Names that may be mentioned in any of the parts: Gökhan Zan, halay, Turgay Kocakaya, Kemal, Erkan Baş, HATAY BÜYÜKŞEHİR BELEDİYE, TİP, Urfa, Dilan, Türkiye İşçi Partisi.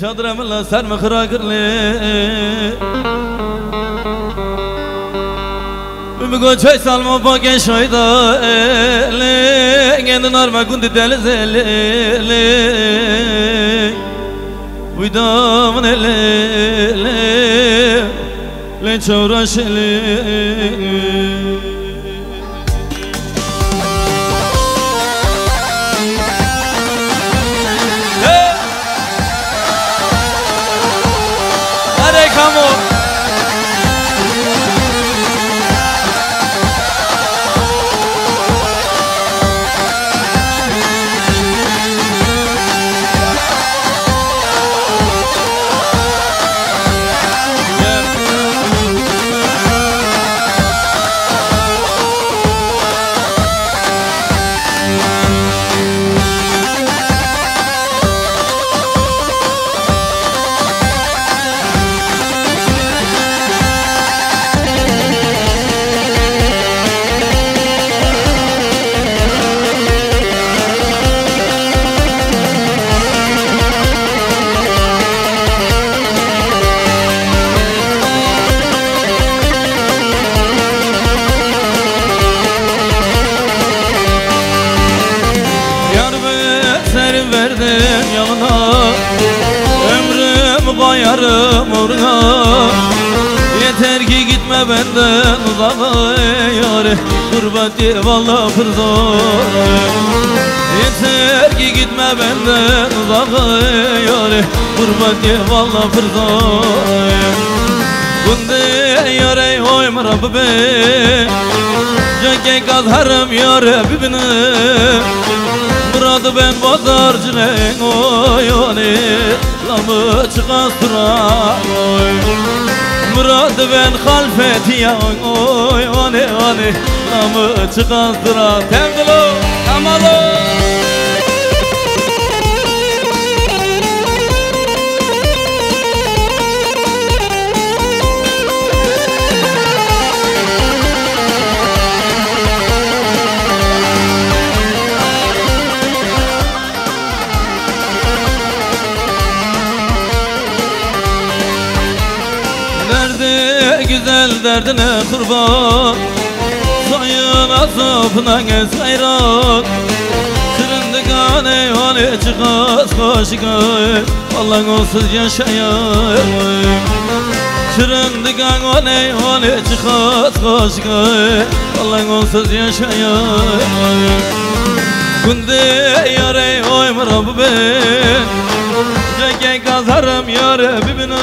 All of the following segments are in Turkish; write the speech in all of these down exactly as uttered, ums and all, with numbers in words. چادر ملا سر مخرا کرلی بگو چای سالما باگه شایده گنده نارما گنده دل زلی ویدامن لی لی چوراش لی bayarım uğruna yeter ki gitme benden uzağa yare kurbat ye vallahi fırzoyum yeter ki gitme benden uzağa yare kurbat ye vallahi fırzoyum gunde yare hoym rabbe jake gazharım yare bibine murad ben bazarcına oyone لما تغطرا مراد بن خلفتي يا أوي أوي أوي لما تغطرا تملو تملو Güzel derdine kurban Sayın azafına gez hayran Sırındıgan eyvane çıkas kaşıka Allah'ın olsuz yaşayayım Sırındıgan eyvane çıkas kaşıka Allah'ın olsuz yaşayayım Günde yare oyma Rabbe Ceke kazarım yare bibine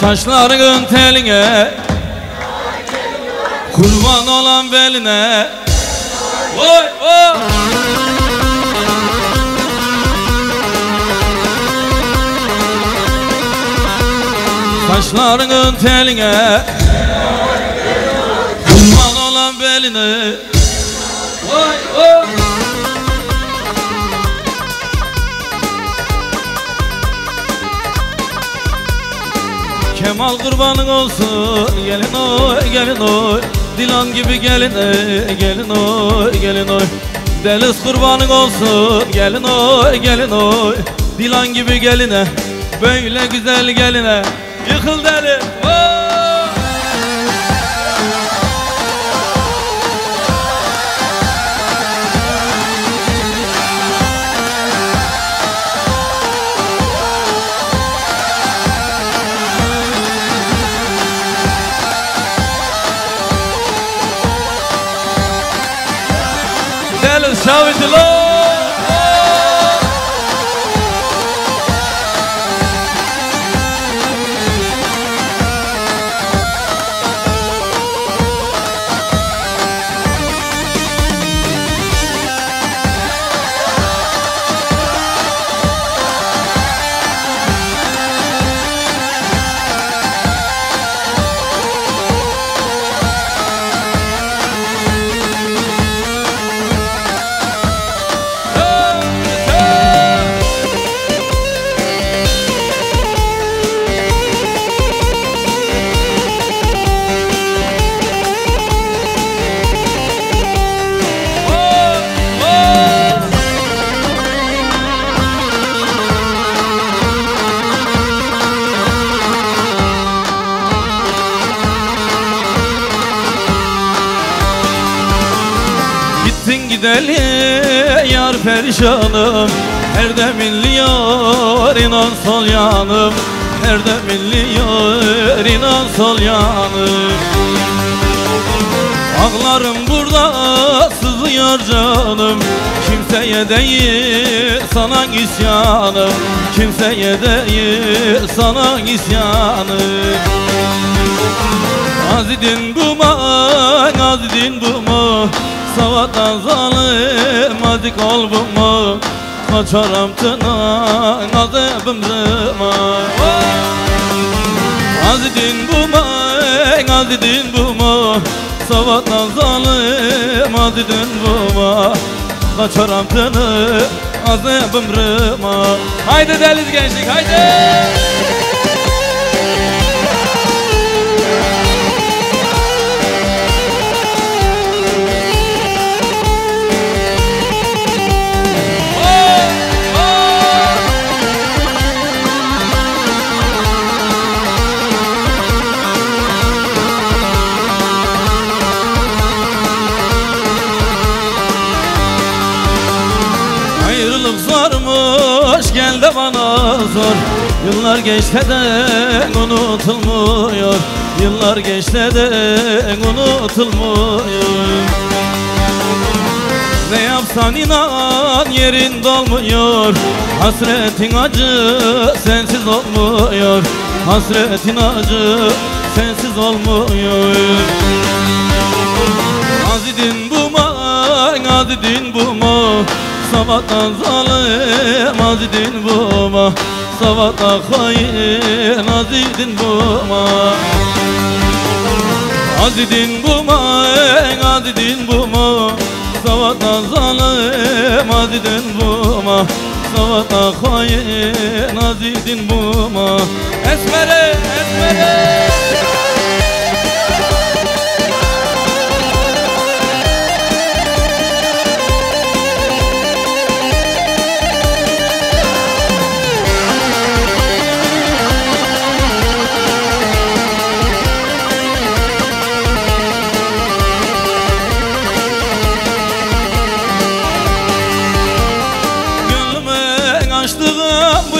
Saçların teline kurban olan beline oy oy saçların teline kurban olan beline oy oy Kemal kurbanın olsun gelin oy gelin oy Dilan gibi gelin ey gelin oy gelin oy Deniz kurbanın olsun gelin oy gelin oy Dilan gibi geline böyle güzel geline Yıkıl deli Now it's alone gideli yar perişanım. Her de milli yar inan sol yanım. Her de milli yar inan sol yanım. Ağlarım burada sızlıyor canım. Kimseye değil sana isyanım. Kimseye değil sana isyanım. Azidin bu ma, azidin bu mu? Savadan zalim azik ol bu mu? Kaçaram tınan azibim zıma. Azidin bu ma, azidin bu mu? Savadan zalim azidin bu mu? Kaçaram tınan azibim zıma. Haydi deliz gençlik haydi! Sarmış gel de bana zor. Yıllar geçse de unutulmuyor. Yıllar geçse de unutulmuyor. Ne yapsan inan yerin dolmuyor. Hasretin acı sensiz olmuyor. Hasretin acı sensiz olmuyor. Azidin bu mu? Azidin bu mu? Sabahtan zalim azidin buma. Sabahtan hain azidin buma. Azidin buma, azidin buma. Sabahtan zalim azidin buma. Sabahtan hain azidin buma. Esmere, esmere.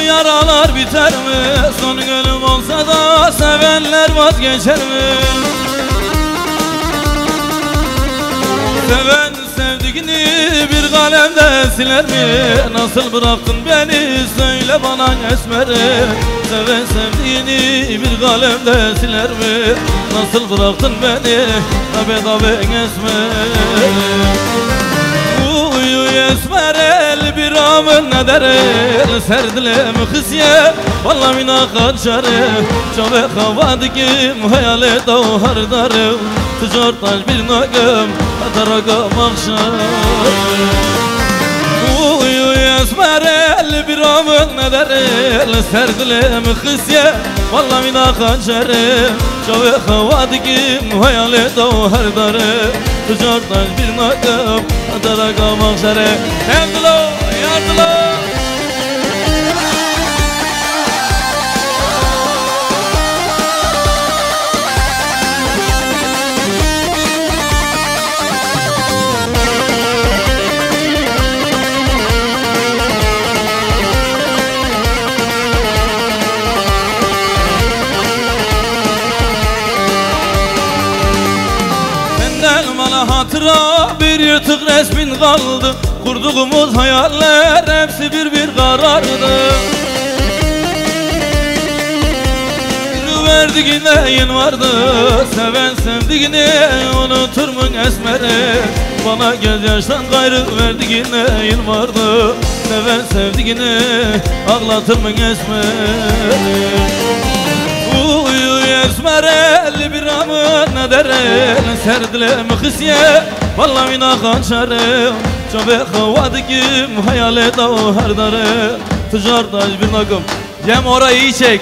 Yaralar biter mi? Son günüm olsa da sevenler vazgeçer mi? Seven sevdiğini bir kalemde siler mi? Nasıl bıraktın beni söyle bana esmerim. Seven sevdiğini bir kalemde siler mi? Nasıl bıraktın beni abedabe esmerim. Esmer el bir amın ne der el serdilem hısiye vallahi mina kaçar çave havadı kim hayale davhar darım ticartal bir nagım adaraga mahşar uyu esmer el bir amın ne der el serdilem hısiye vallahi mina kaçar çave havadı kim hayale davhar darım ticartal bir nagım adaraga mahşar. Yardılo, yardılo. Senden bana hatıra bir yırtık resmin kaldı. Kurduğumuz hayaller hepsi bir bir karardı. Verdiğine yin vardı. Seven sevdiğini unutur mu esmeri? Bana gözyaştan gayrı verdiğine yin vardı. Seven sevdiğini ağlatır mı esmeri? Esmer el bir amın ne der el serdilem hısiye vallahi mina kaçarım çöbe havadikim hayale davhar darım ticartaj bir nagım. Cem orayı iyi çek.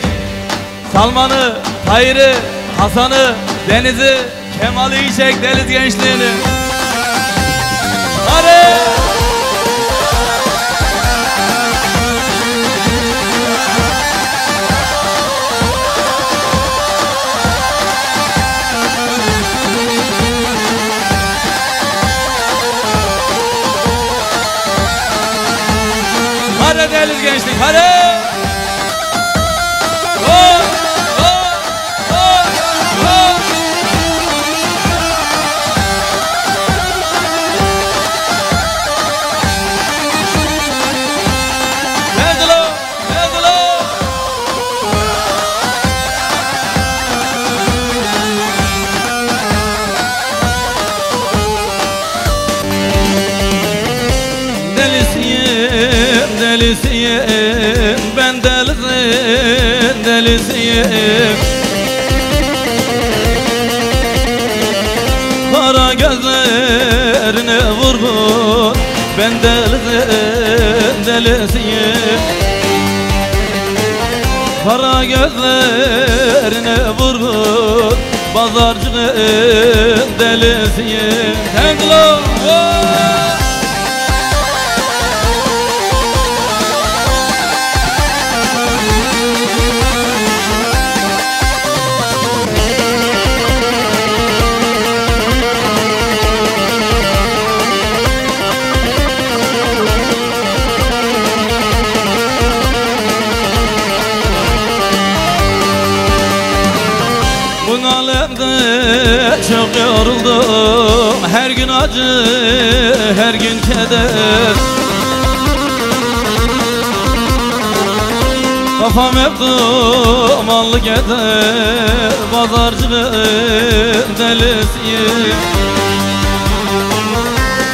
Salman'ı, Tahir'i, Hasan'ı, Deniz'i, Kemal'i iyi çek deliz gençliğini. Hadi! Kara gözlerine vurgun ben delisiyim, delisiyim. Kara gözlerine vurgun pazarcının delisiyim. Tenglo! Çok yoruldum, her gün acı, her gün keder. Kafam hep dumanlı keder, pazarcının delisiyim.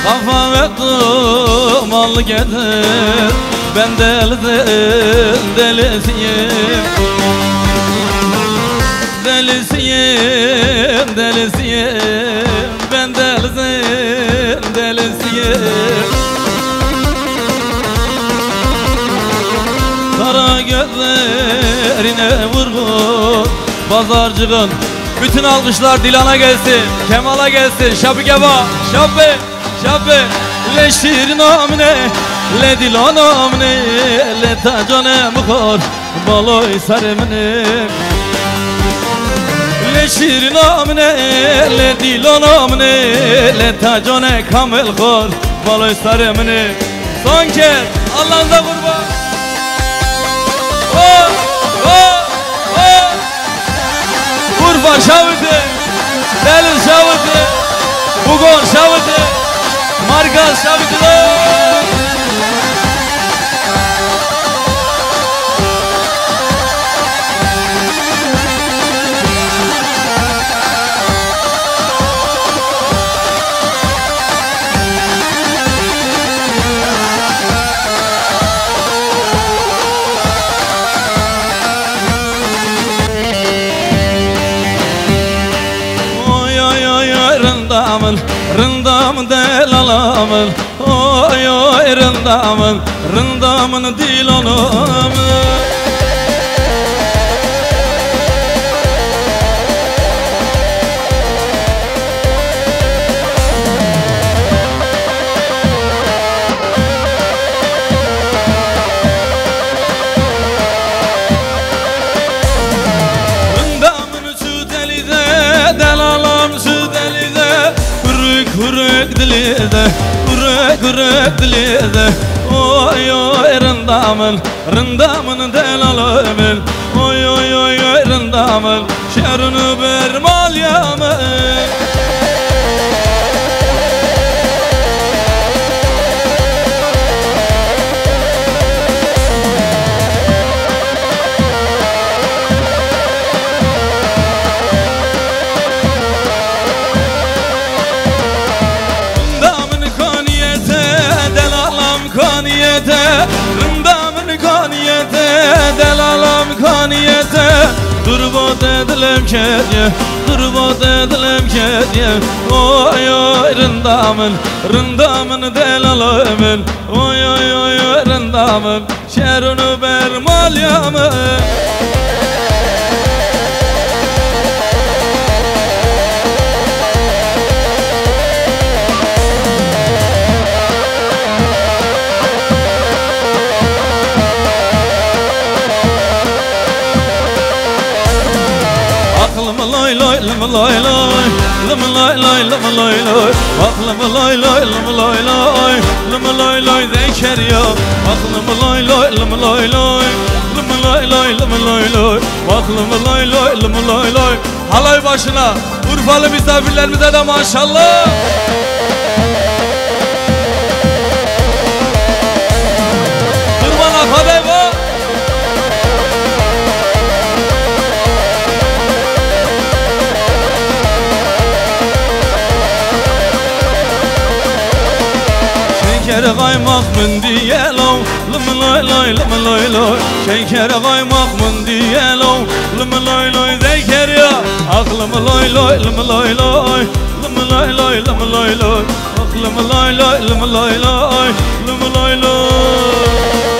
Kafam hep dumanlı keder, ben deliyim, delisiyim. Delisiyim, delisiyim, ben delisiyim, delisiyim. Kara gözlerine vurgun pazarcının. Bütün alkışlar Dilan'a gelsin, Kemal'a gelsin. Şabi keba, şabi, şabi. Le şirin amne, le Dilan amne, le tacane mıkar, baloy sarımne. Le şirin amne, le Dilan amne, le tacane kamel kar, baloy sarımne. Son kez Allah'ın da kurban. Oh, oh, oh. Kurban şavıdı, delil şavıdı, bugon şavıdı, margal şavıdı. Rındamın del alamın, oy oy rındamın, rındamın dil alamın. Kurek kurek dilide, oy oy rındamın, rındamın del alamın, oy oy oy rındamın, şerunu ber malyamın. Durbat edilem kediye, durbat edilem kediye. Oy oy rındamın, rındamın del alamın, oy oy oy rındamın, şerunu ber malyamın. Halay başına Urfalı misafirlerimize de maşallah. Şeker kaymak mın diye lo, lım loy loy lım loy loy. Şeker kaymak mın diye lo, lım loy loy zeker ya. Aklım loy loy lım loy loy, lım loy loy lım loy loy. Aklım loy loy lım loy loy, lım loy loy.